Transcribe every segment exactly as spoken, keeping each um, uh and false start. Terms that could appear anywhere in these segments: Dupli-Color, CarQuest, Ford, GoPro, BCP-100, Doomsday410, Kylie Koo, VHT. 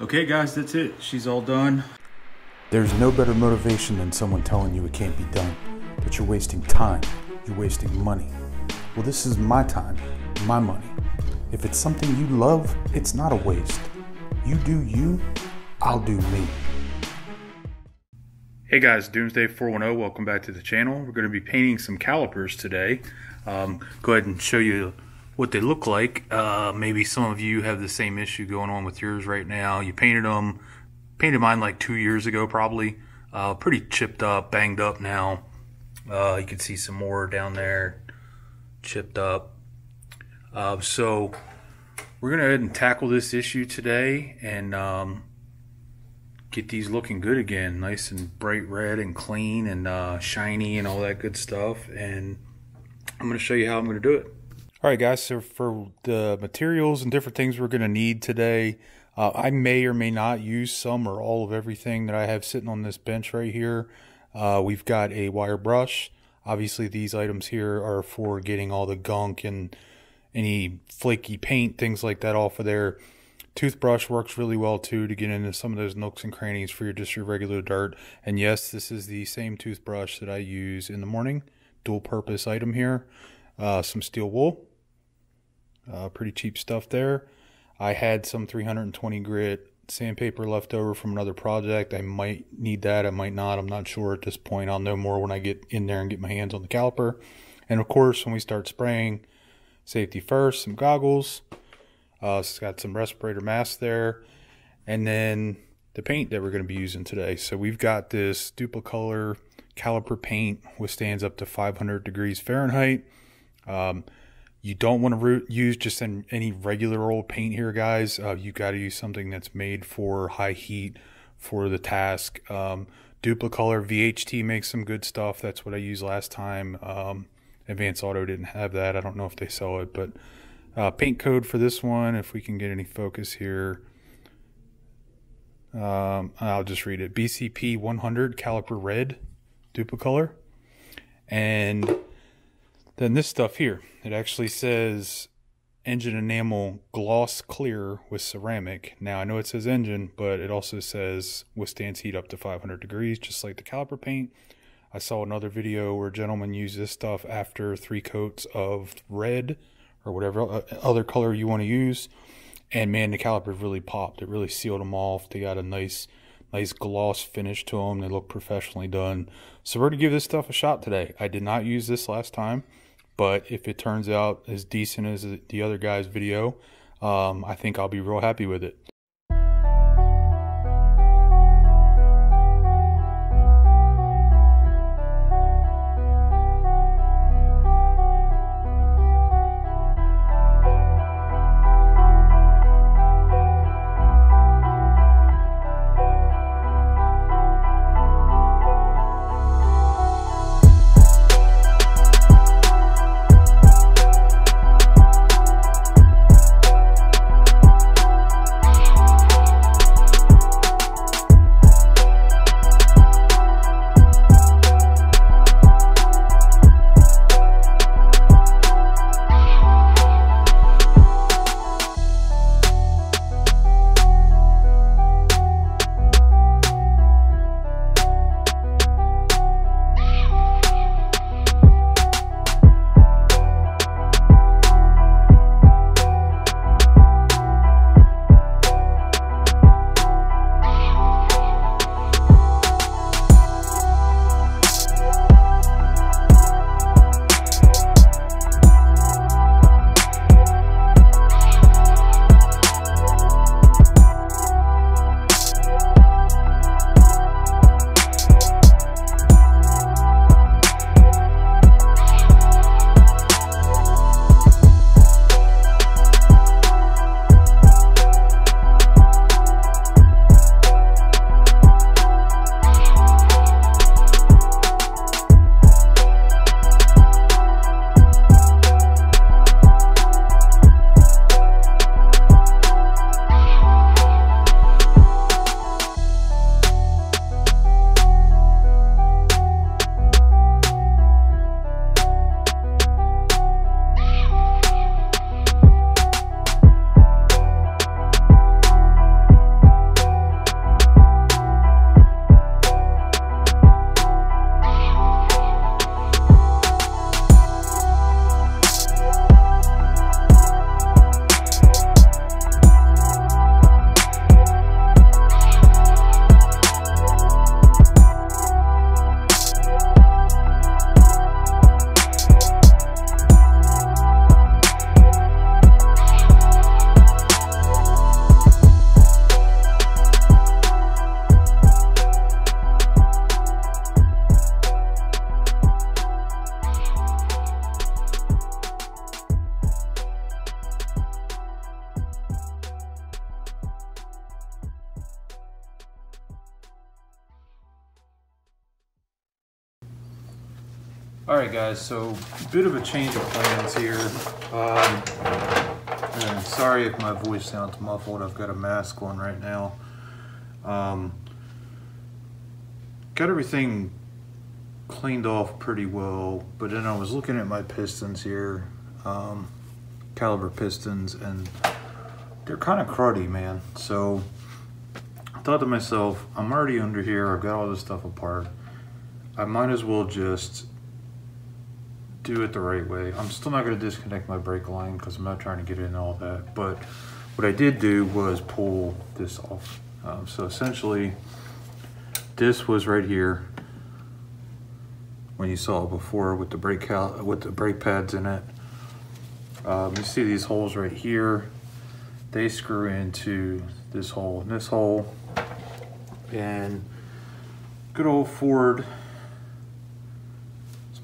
Okay guys, that's it. She's all done. There's no better motivation than someone telling you it can't be done, that you're wasting time, you're wasting money. Well, this is my time, my money. If it's something you love, it's not a waste. You do you, I'll do me. Hey guys, Doomsday four ten, welcome back to the channel. We're going to be painting some calipers today. Um, go ahead and show you what they look like. Uh, maybe some of you have the same issue going on with yours right now. You painted them, painted mine like two years ago probably. Uh, pretty chipped up, banged up now. Uh, you can see some more down there, chipped up. Uh, so we're going to go ahead and tackle this issue today and um, get these looking good again. Nice and bright red and clean and uh, shiny and all that good stuff. And I'm going to show you how I'm going to do it. All right, guys, so for the materials and different things we're going to need today, uh, I may or may not use some or all of everything that I have sitting on this bench right here. Uh, we've got a wire brush. Obviously, these items here are for getting all the gunk and any flaky paint, things like that, off of there. Toothbrush works really well, too, to get into some of those nooks and crannies for your just your regular dirt. And, yes, this is the same toothbrush that I use in the morning. Dual-purpose item here. Uh, some steel wool. Uh, pretty cheap stuff there. I had some three hundred twenty grit sandpaper left over from another project. I might need that, I might not, I'm not sure at this point. I'll know more when I get in there and get my hands on the caliper. And of course, when we start spraying, safety first, some goggles. Uh, it's got some respirator mask there. And then the paint that we're going to be using today. So we've got this Dupli-Color caliper paint, withstands up to five hundred degrees Fahrenheit. Um, You don't want to use just any regular old paint here, guys. Uh, you got to use something that's made for high heat for the task. Um, Dupli-Color V H T makes some good stuff. That's what I used last time. Um, Advance Auto didn't have that. I don't know if they sell it, but uh, paint code for this one, if we can get any focus here. Um, I'll just read it. B C P one hundred Caliper Red Dupli-Color. And then this stuff here, it actually says engine enamel gloss clear with ceramic. Now I know it says engine, but it also says withstands heat up to five hundred degrees, just like the caliper paint. I saw another video where a gentleman used this stuff after three coats of red or whatever other color you want to use. And man, the caliper really popped. It really sealed them off. They got a nice Nice gloss finish to them. They look professionally done. So we're going to give this stuff a shot today. I did not use this last time, but if it turns out as decent as the other guy's video, um, I think I'll be real happy with it. Alright guys, so a bit of a change of plans here. Um, and sorry if my voice sounds muffled, I've got a mask on right now. Um, got everything cleaned off pretty well, but then I was looking at my pistons here, um, caliber pistons, and they're kind of cruddy, man. So I thought to myself, I'm already under here, I've got all this stuff apart, I might as well just do it the right way. I'm still not going to disconnect my brake line because I'm not trying to get in all that, but what I did do was pull this off. Um, so essentially this was right here when you saw it before with the brake with the brake pads in it. Um, you see these holes right here, they screw into this hole and this hole, and good old Ford,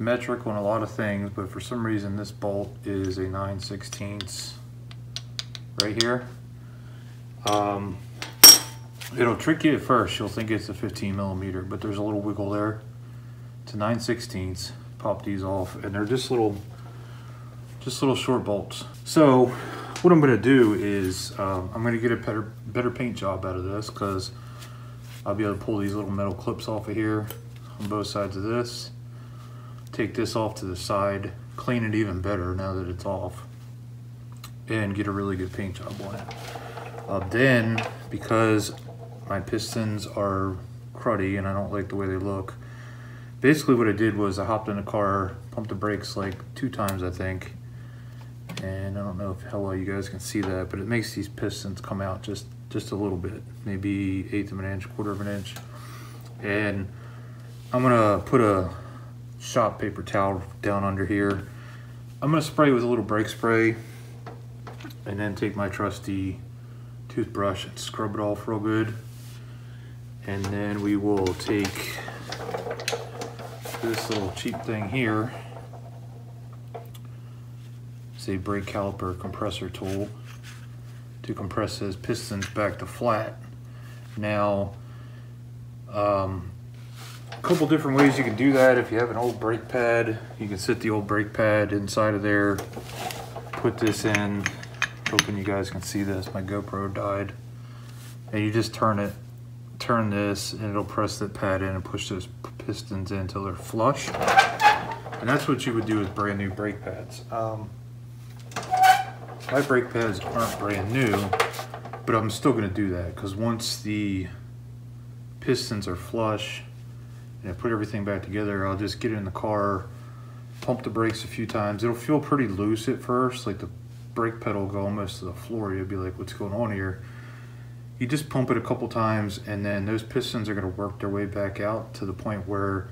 metric on a lot of things, but for some reason this bolt is a nine sixteenths right here. Um, it'll trick you at first, you'll think it's a fifteen millimeter, but there's a little wiggle there. It's a nine sixteenths. Pop these off, and they're just little just little short bolts. So what I'm going to do is um, I'm going to get a better better paint job out of this, because I'll be able to pull these little metal clips off of here on both sides of this. Take this off to the side, clean it even better now that it's off, and get a really good paint job on it. Uh, then, because my pistons are cruddy and I don't like the way they look, basically what I did was I hopped in the car, pumped the brakes like two times, I think, and I don't know if how well you guys can see that, but it makes these pistons come out just, just a little bit, maybe eighth of an inch, quarter of an inch. And I'm gonna put a shop paper towel down under here. I'm gonna spray with a little brake spray, and then take my trusty toothbrush and scrub it off real good. And then we will take this little cheap thing here. It's a brake caliper compressor tool to compress those pistons back to flat. Now, um, a couple different ways you can do that. If you have an old brake pad, you can sit the old brake pad inside of there, put this in, hoping you guys can see this, my GoPro died, and you just turn it, turn this, and it'll press that pad in and push those pistons in until they're flush. And that's what you would do with brand new brake pads. Um, my brake pads aren't brand new, but I'm still gonna do that, because once the pistons are flush, and I put everything back together, I'll just get in the car, pump the brakes a few times. It'll feel pretty loose at first, like the brake pedal will go almost to the floor. You'll be like, what's going on here? You just pump it a couple times, and then those pistons are gonna work their way back out to the point where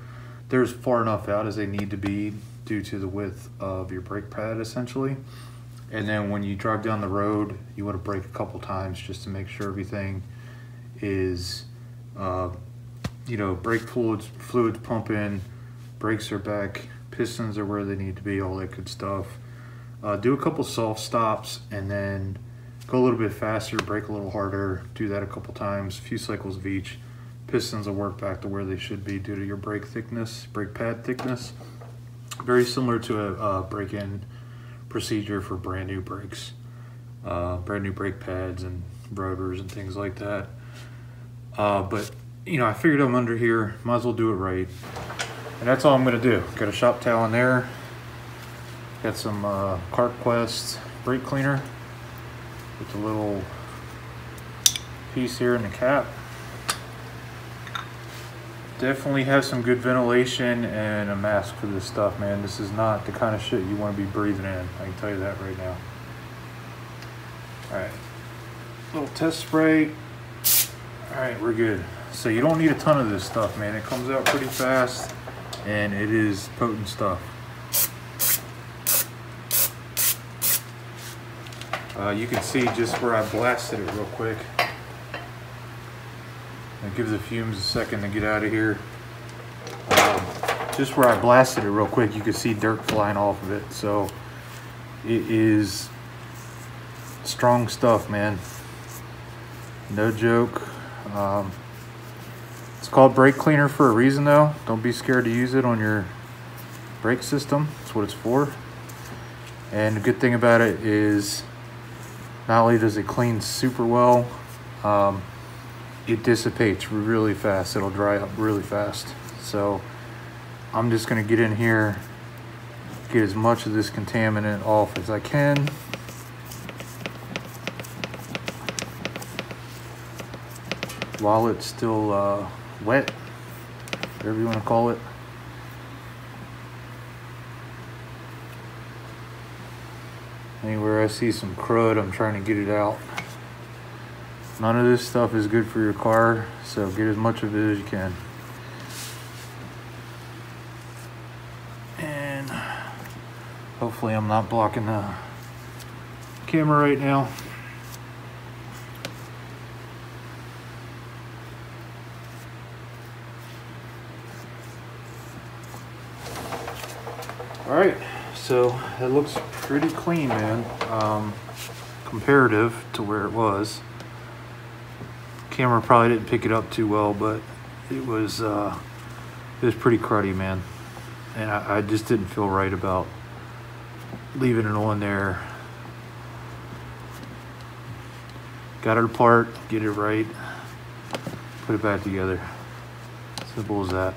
they're as far enough out as they need to be due to the width of your brake pad, essentially. And then when you drive down the road, you wanna brake a couple times just to make sure everything is, uh, you know, brake fluids, fluids pumping, brakes are back, pistons are where they need to be, all that good stuff. Uh, do a couple soft stops, and then go a little bit faster, brake a little harder, do that a couple times, a few cycles of each. Pistons will work back to where they should be due to your brake thickness, brake pad thickness. Very similar to a uh, break-in procedure for brand new brakes, uh, brand new brake pads and rubbers and things like that. Uh, but you know, I figured I'm under here, might as well do it right. And that's all I'm gonna do. Got a shop towel in there. Got some uh, CarQuest brake cleaner with a little piece here in the cap. Definitely have some good ventilation and a mask for this stuff, man. This is not the kind of shit you wanna be breathing in. I can tell you that right now. All right, little test spray. All right, we're good. So you don't need a ton of this stuff, man. It comes out pretty fast, and it is potent stuff. Uh, you can see just where I blasted it real quick. I'll give the fumes a second to get out of here. Um, just where I blasted it real quick, you can see dirt flying off of it. So it is strong stuff, man. No joke. Um, It's called brake cleaner for a reason, though. Don't be scared to use it on your brake system. That's what it's for. And the good thing about it is not only does it clean super well, um, it dissipates really fast. It'll dry up really fast. So I'm just gonna get in here, get as much of this contaminant off as I can. While it's still uh, wet, whatever you wanna call it. Anywhere I see some crud, I'm trying to get it out. None of this stuff is good for your car, so get as much of it as you can. And hopefully I'm not blocking the camera right now. All right, so it looks pretty clean, man. Um, comparative to where it was. Camera probably didn't pick it up too well, but it was uh, it was pretty cruddy, man. And I, I just didn't feel right about leaving it on there. Got it apart, get it right, put it back together. Simple as that.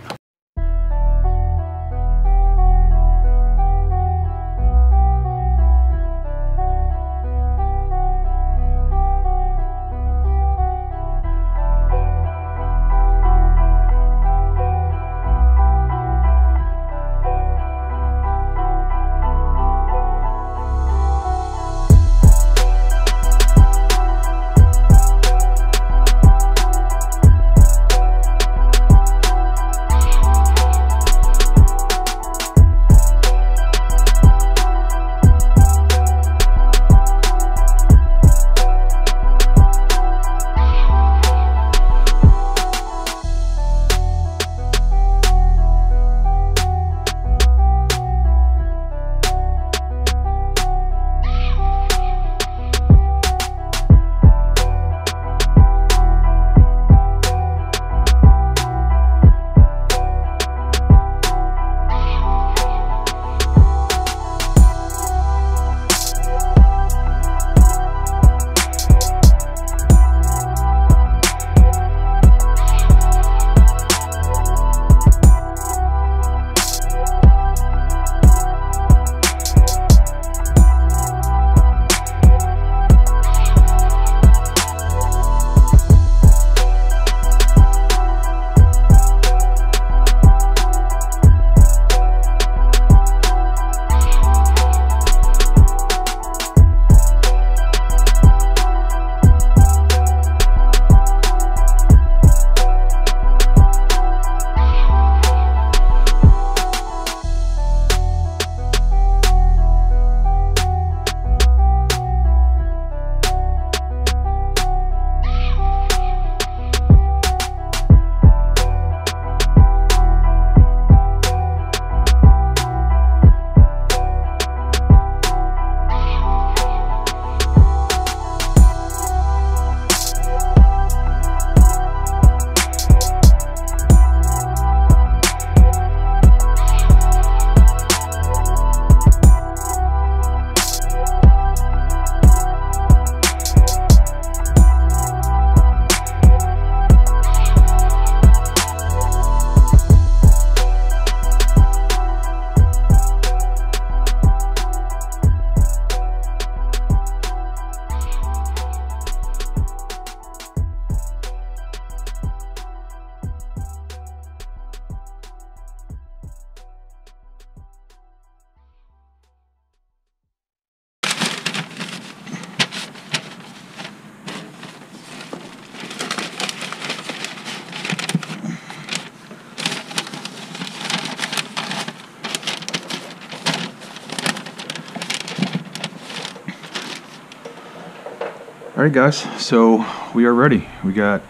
All right, guys, so we are ready. We got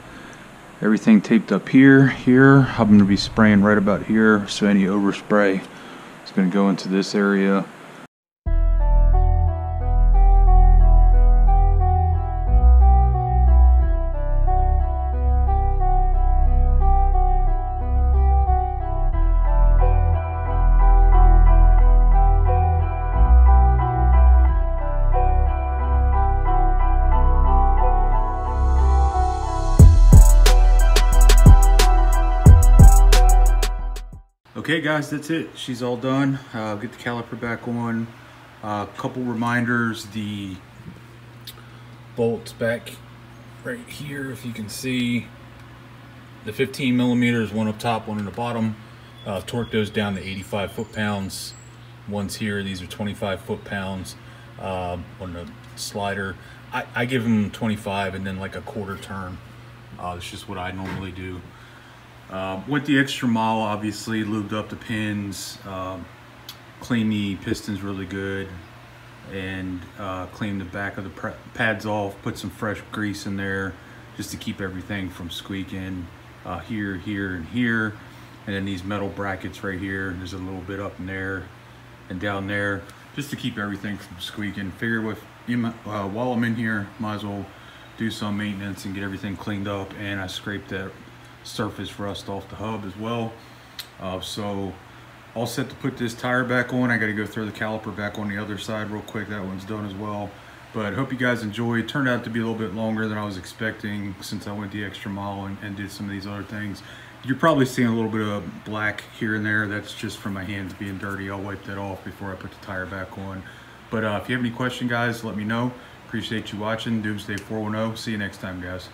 everything taped up here, here. I'm gonna be spraying right about here, so any overspray is gonna go into this area. Okay guys, that's it. She's all done. Uh, get the caliper back on. A uh, couple reminders, the bolts back right here, if you can see. The fifteen millimeters, one up top, one in the bottom. Uh, torque those down to eighty-five foot pounds. One's here, these are twenty-five foot pounds uh, on the slider. I, I give them twenty-five and then like a quarter turn. Uh, it's just what I normally do. Uh, went the extra mile, obviously, lubed up the pins, um, cleaned the pistons really good, and uh, cleaned the back of the pads off, put some fresh grease in there just to keep everything from squeaking uh, here, here, and here. And then these metal brackets right here, there's a little bit up in there and down there, just to keep everything from squeaking. Figure with, uh, while I'm in here, might as well do some maintenance and get everything cleaned up. And I scraped that surface rust off the hub as well. Uh, so all set to put this tire back on. I gotta go throw the caliper back on the other side real quick. That one's done as well. But hope you guys enjoyed. Turned out to be a little bit longer than I was expecting since I went the extra mile and, and did some of these other things. You're probably seeing a little bit of black here and there. That's just from my hands being dirty. I'll wipe that off before I put the tire back on. But uh, if you have any question, guys, let me know. Appreciate you watching. Doomsday four ten. See you next time, guys.